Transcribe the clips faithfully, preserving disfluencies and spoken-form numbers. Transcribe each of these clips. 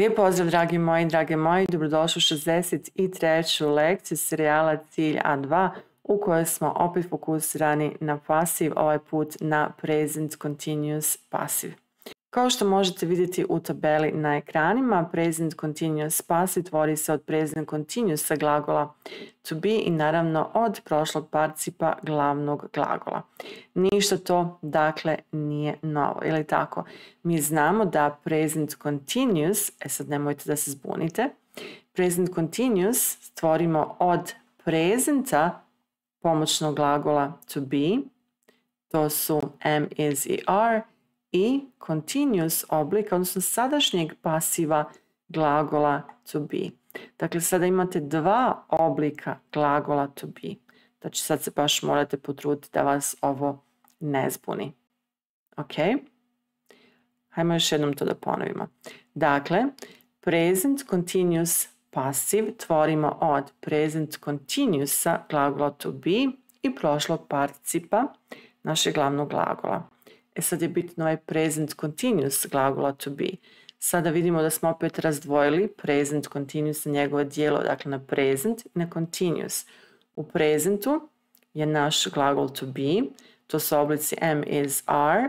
Lijep pozdrav dragi moji, drage moji, dobrodošli u šezdeset treću lekciju serijala Cilj A dva u kojoj smo opet fokusirani na pasiv, ovaj put na Present Continuous Passive. Kao što možete vidjeti u tabeli na ekranima, Present Continuous Passive tvori se od Present Continuousa glagola to be i naravno od prošlog participa glavnog glagola. Ništa to dakle nije novo, ili tako? Mi znamo da Present Continuous, e sad nemojte da se zbunite, Present Continuous stvorimo od presenta pomoćnog glagola to be, to su am, is i are, i continuous oblika, odnosno sadašnjeg pasiva glagola to be. Dakle, sada imate dva oblika glagola to be. Znači, sad se baš morate potruditi da vas ovo ne zbuni. Ok? Hajmo još jednom to da ponovimo. Dakle, present continuous passive tvorimo od present continuousa glagola to be i prošlog participa našeg glavnog glagola. E sad je bitno ovaj present continuous glagola to be. Sada vidimo da smo opet razdvojili present continuous na njegovo dijelo, dakle na present i na continuous. U presentu je naš glagol to be, to su oblici am, is, are,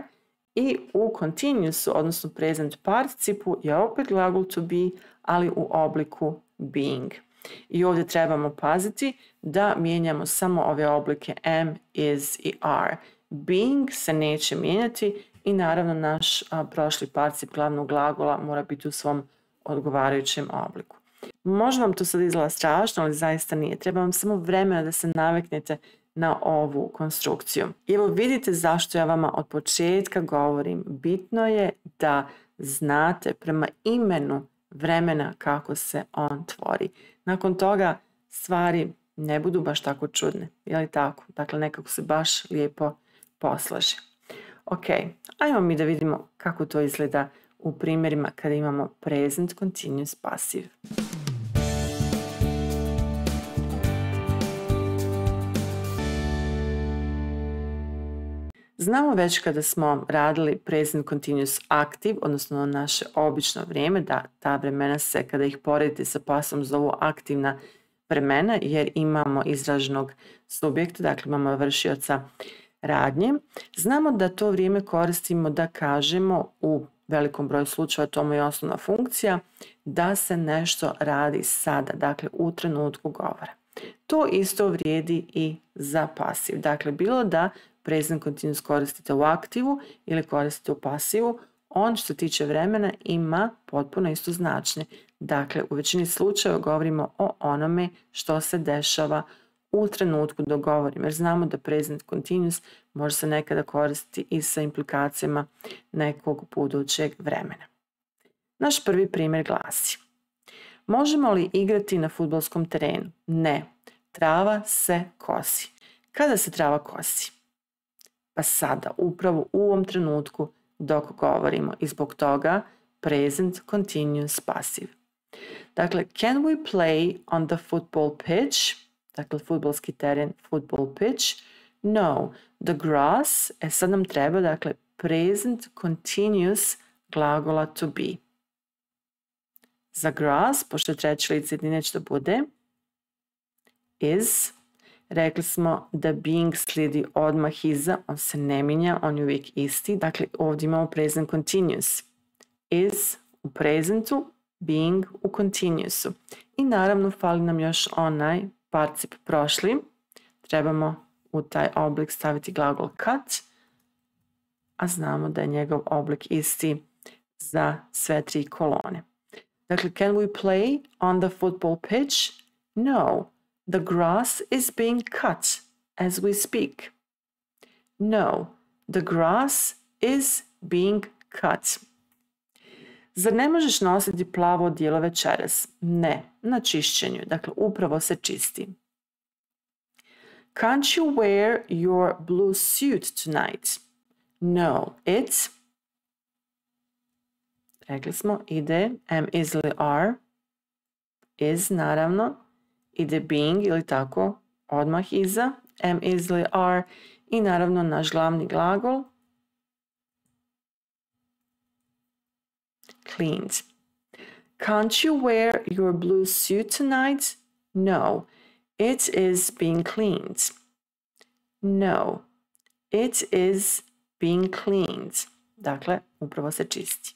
i u continuousu, odnosno present participu, je opet glagol to be, ali u obliku being. I ovdje trebamo paziti da mijenjamo samo ove oblike am, is i are. Being se neće mijenjati i naravno naš a, prošli particip glavnog glagola mora biti u svom odgovarajućem obliku. Možda vam to sad izgleda strašno, ali zaista nije. Treba vam samo vremena da se naviknete na ovu konstrukciju. I evo vidite zašto ja vama od početka govorim. Bitno je da znate prema imenu vremena kako se on tvori. Nakon toga stvari ne budu baš tako čudne. Je li tako? Dakle, nekako se baš lijepo poslaže. Ok, ajmo mi da vidimo kako to izgleda u primjerima kada imamo present continuous passive. Znamo već kada smo radili present continuous active, odnosno naše obično vrijeme, da ta vremena se, kada ih poredite sa pasom, zovu aktivna vremena jer imamo izraženog subjekta, dakle imamo vršioca radnje. Znamo da to vrijeme koristimo da kažemo, u velikom broju slučajeva to mu je osnovna funkcija, da se nešto radi sada, dakle u trenutku govora. To isto vrijedi i za pasiv. Dakle, bilo da present continuous koristite u aktivu ili koristite u pasivu, on što se tiče vremena ima potpuno isto značenje. Dakle, u većini slučajeva govorimo o onome što se dešava u trenutku dok govorim, jer znamo da present continuous može se nekada koristiti i sa implikacijama nekog budućeg vremena. Naš prvi primjer glasi: možemo li igrati na fudbalskom terenu? Ne. Trava se kosi. Kada se trava kosi? Pa sada, upravo u ovom trenutku dok govorimo, i zbog toga present continuous passive. Dakle, can we play on the football pitch? Dakle, fudbalski teren, football pitch. No, the grass, e sad nam treba, dakle, present continuous glagola to be. Za grass, pošto treće lice jedine će da bude is, rekli smo da being slijedi odmah iza, on se ne mijenja, on je uvijek isti. Dakle, ovdje imamo present continuous. Is u presentu, being u continuousu. I naravno fali nam još onaj particip prošli, trebamo u taj oblik staviti glagol kad, a znamo da je njegov oblik isti za sve tri kolone. Dakle, can we play on the football pitch? No, the grass is being cut as we speak. No, the grass is being cut. Zar ne možeš nositi plavo odijelo večeras? Ne, na čišćenju. Dakle, upravo se čisti. Can't you wear your blue suit tonight? No, it's... Rekli smo, ide am, is ili are. Is, naravno. Ide being, ili tako, odmah iza. Am, is ili are. I naravno naš glavni glagol. Cleaned. Can't you wear your blue suit tonight? No, it is being cleaned. No, it is being cleaned. Dakle, upravo se čisti.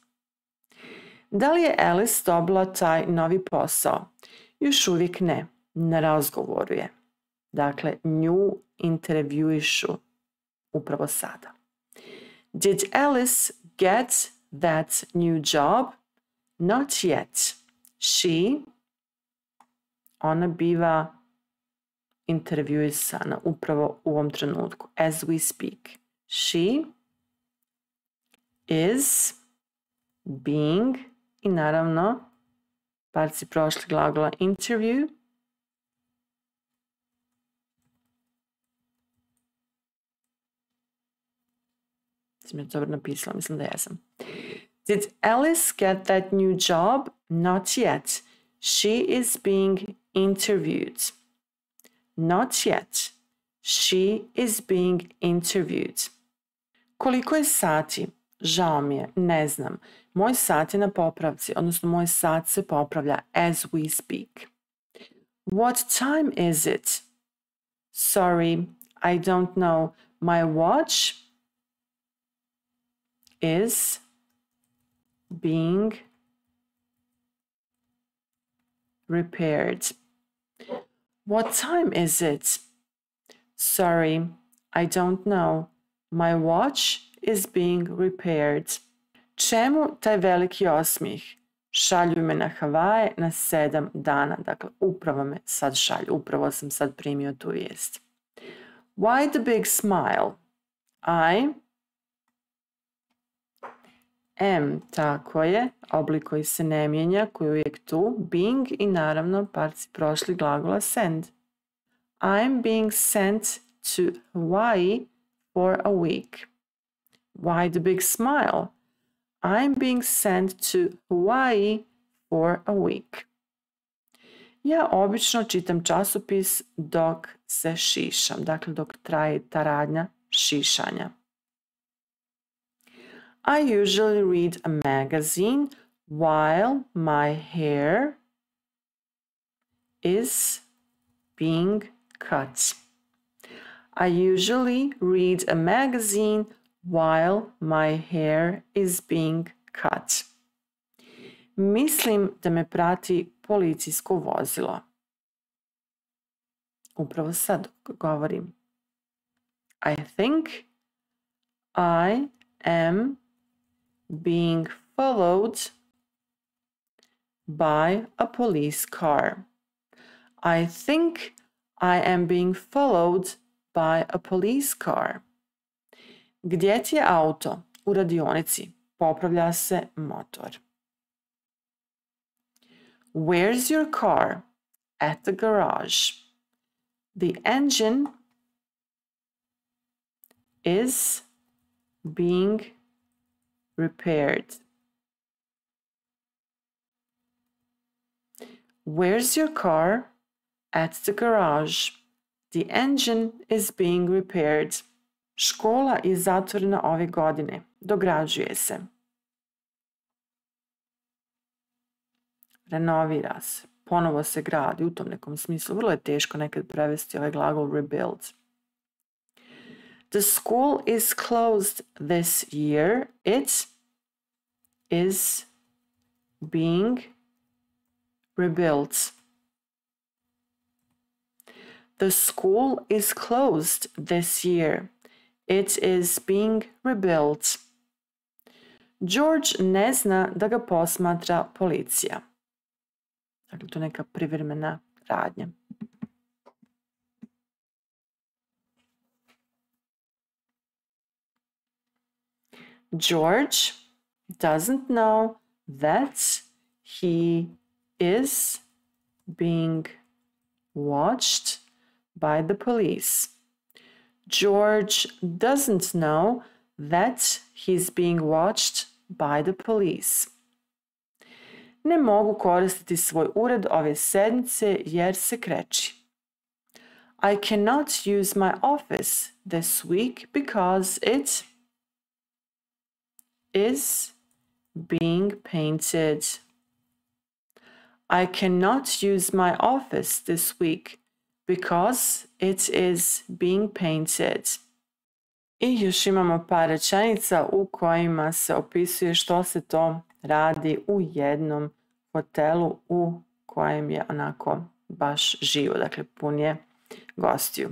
Da li je Alice dobila taj novi posao? Još uvijek ne, na razgovoru je. Dakle, nju intervjuišu upravo sada. Did Alice get that new job? Not yet. She, ona biva intervjuisana upravo u ovom trenutku, as we speak. She is being, i naravno, parci prošli glagola interview. Sam je dobro napisala, mislim da jesam. Did Alice get that new job? Not yet. She is being interviewed. Not yet. She is being interviewed. Koliko je sati? Žao mi je, ne znam. Moj sat je na popravci, odnosno moj sat se popravlja as we speak. What time is it? Sorry, I don't know. My watch is being repaired. What time is it? Sorry, I don't know. My watch is being repaired. Čemu taj veliki osmih? Šalju me na Havaje na sedam dana. Dakle, upravo me sad šalju. Upravo sam sad primio tu vijest. Why the big smile? I am, tako je, oblik koji se ne mijenja, koji je uvijek tu, being i naravno parci prošli glagola send. I'm being sent to Hawaii for a week. Why the big smile? I'm being sent to Hawaii for a week. Ja obično čitam časopis dok se šišam, dakle dok traje ta radnja šišanja. I usually read a magazine while my hair is being cut. I usually read a magazine while my hair is being cut. Mislim da me prati policijsko vozilo. Upravo sad govorim. I think I am being followed by a police car. I think I am being followed by a police car. Gdje ti je auto? U radionici. Popravlja se motor. Where's your car? At the garage. The engine is being repaired. Where's your car? At the garage. The engine is being repaired. Škola je zatvorena ove godine. Dograđuje se. Renovira se. Ponovo se gradi u tom nekom smislu. Vrlo je teško nekad prevesti ovaj glagol rebuild. The school is closed this year. It is being rebuilt. The school is closed this year. It is being rebuilt. George ne zna da ga posmatra policija. Dakle, to je neka privremena radnja. George doesn't know that he is being watched by the police. George doesn't know that he's being watched by the police. Ne mogu koristiti svoj ured ove sedmice jer se kreći. I cannot use my office this week because it is being painted. I cannot use my office this week because it is being painted. I još imamo par rečenica u kojima se opisuje što se to radi u jednom hotelu u kojem je onako baš živo, dakle pun je gostiju.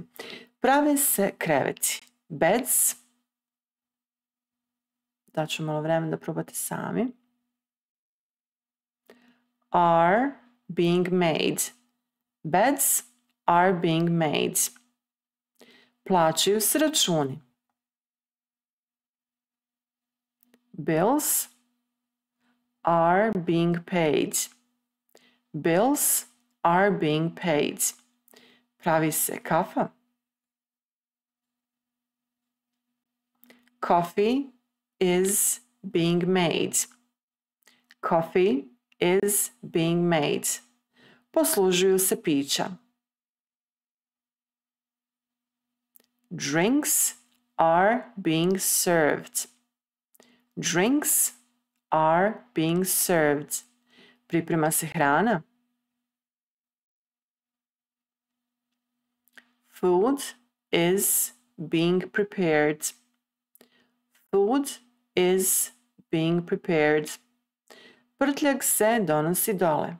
Prave se kreveti, beds. Daću malo vremena da probate sami. Are being made. Beds are being made. Plaćaju se računi. Bills are being paid. Bills are being paid. Pravi se kafa. Coffee is being made. Coffee is being made. Poslužuju se pića. Drinks are being served. Drinks are being served. Priprema se hrana. Food is being prepared. Food is being prepared. Prtljag se donosi dole.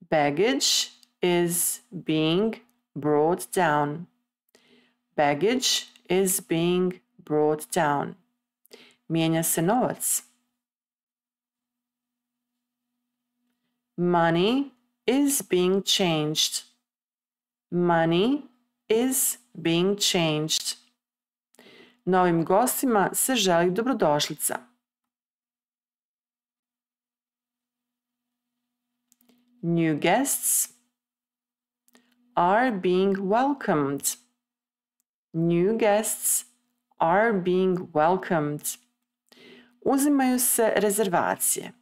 Baggage is being brought down. Baggage is being brought down. Mijenja se novac. Money is being changed. Money is being changed. Novim gostima se želi dobrodošlica. New guests are being welcomed. New guests are being welcomed. Uzimaju se rezervacije.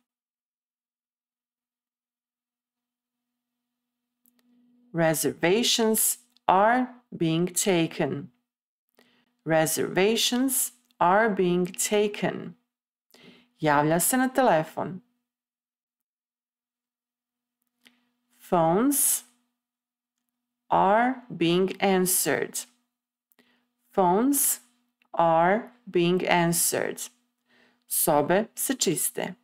Reservations are being taken. Reservations are being taken. Javlja se na telefon. Phones are being answered. Phones are being answered. Sobe se čiste.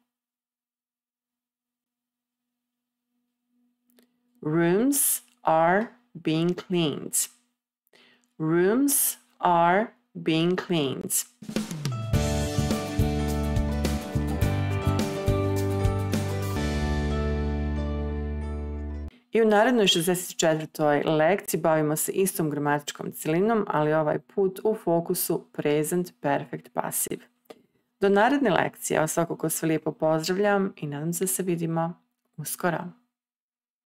Rooms are being cleaned. Rooms are being cleaned. I u narednoj šezdeset četvrtoj lekciji bavimo se istom gramatičkom cilinom, ali ovaj put u fokusu Present Perfect Passive. Do naredne lekcije, vas svakako sve lijepo pozdravljam i nadam se da se vidimo uskoro.